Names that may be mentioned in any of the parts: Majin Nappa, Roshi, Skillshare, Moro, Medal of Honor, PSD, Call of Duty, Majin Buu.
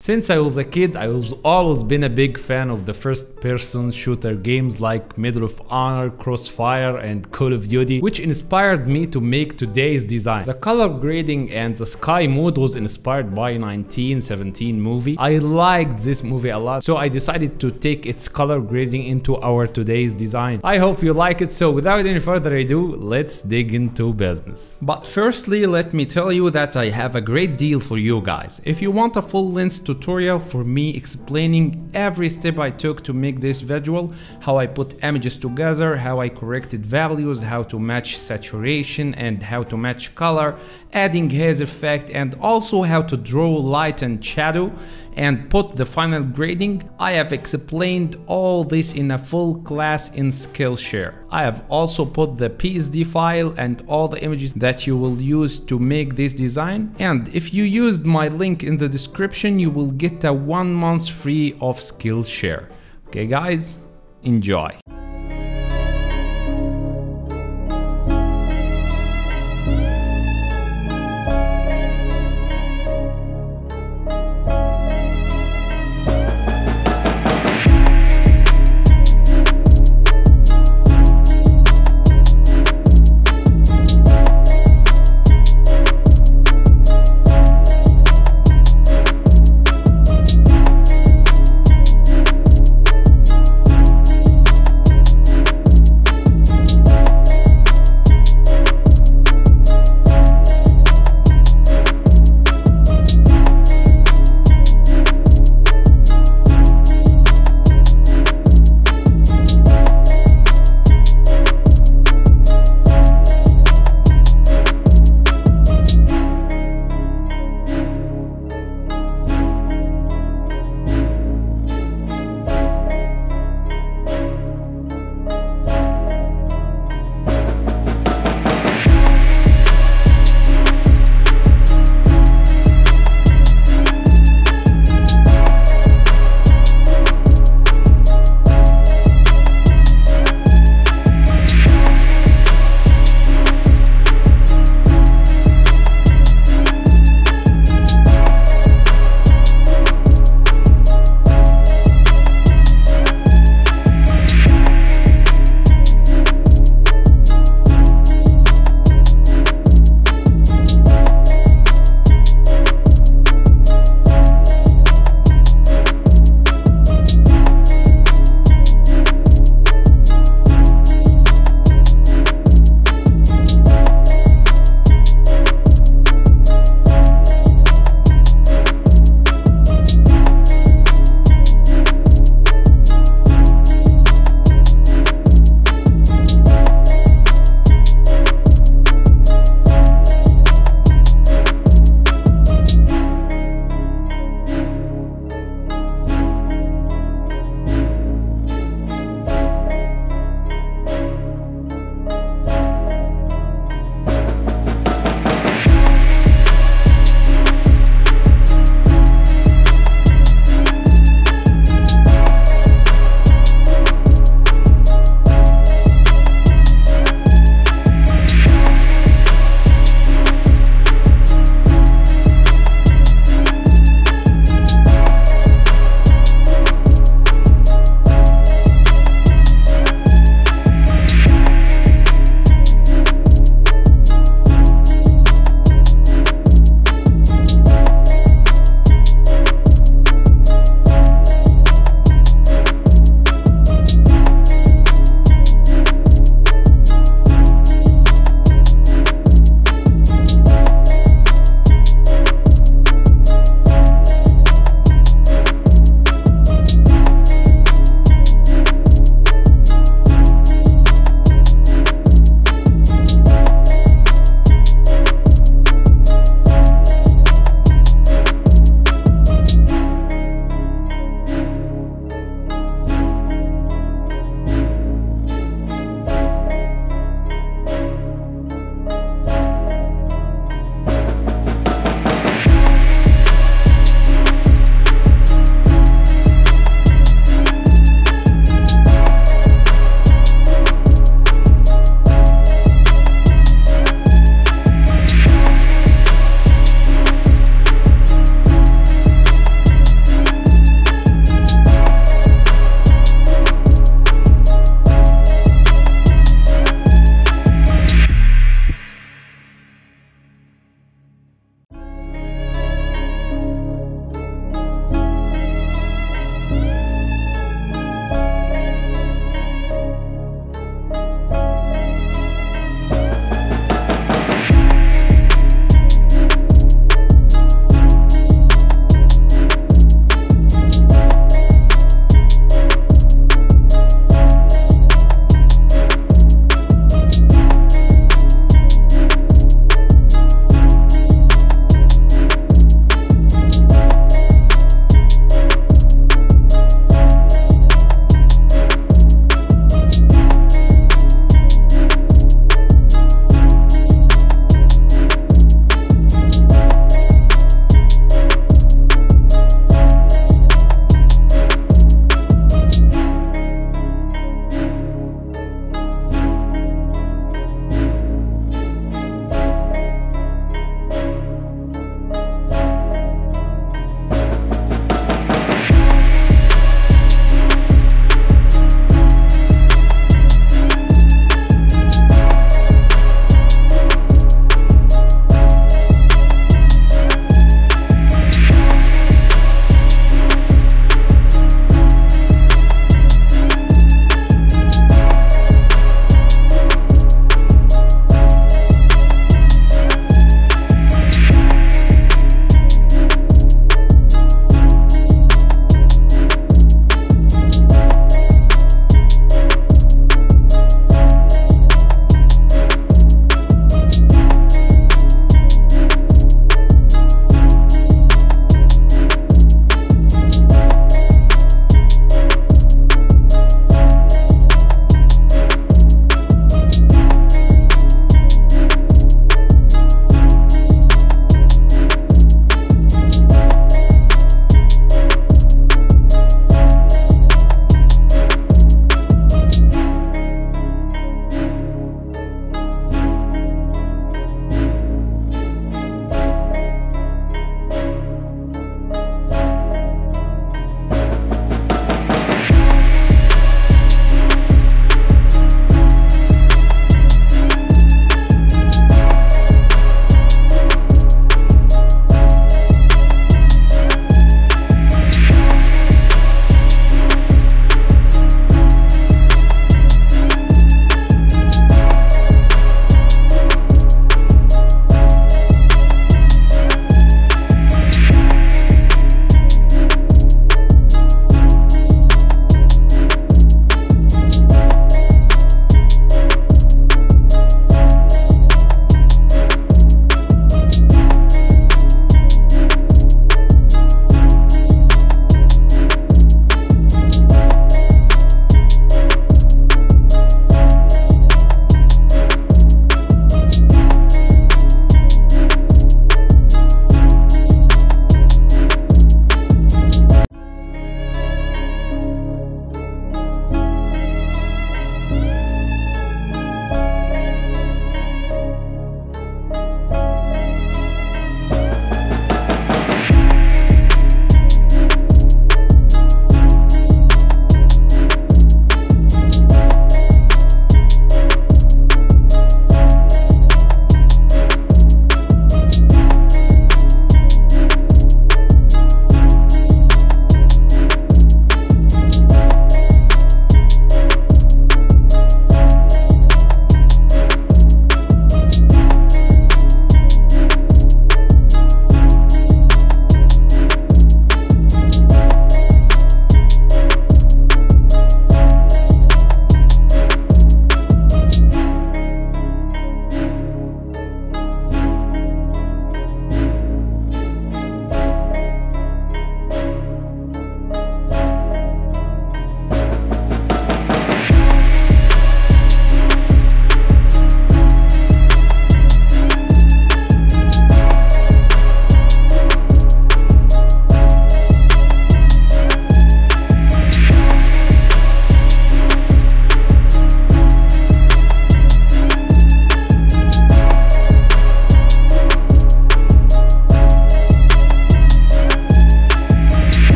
Since I was a kid, I was always been a big fan of the first-person shooter games like Medal of Honor, Crossfire and Call of Duty, which inspired me to make today's design. The color grading and the sky mode was inspired by 1917 movie. I liked this movie a lot, so I decided to take its color grading into our today's design. I hope you like it, so without any further ado, let's dig into business. But firstly, let me tell you that I have a great deal for you guys. If you want a full-length tutorial for me explaining every step I took to make this visual, how I put images together, how I corrected values, how to match saturation and how to match color, adding haze effect, and also how to draw light and shadow and put the final grading, I have explained all this in a full class in Skillshare. I have also put the PSD file and all the images that you will use to make this design. And if you used my link in the description, you will get a 1 month free of Skillshare. Okay guys, enjoy.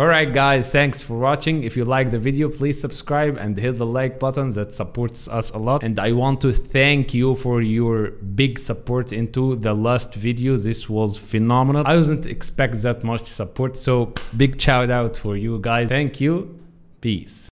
Alright guys, thanks for watching. If you like the video, please subscribe and hit the like button. That supports us a lot. And I want to thank you for your big support into the last video. This was phenomenal. I wasn't expect that much support, so big shout out for you guys. Thank you. Peace.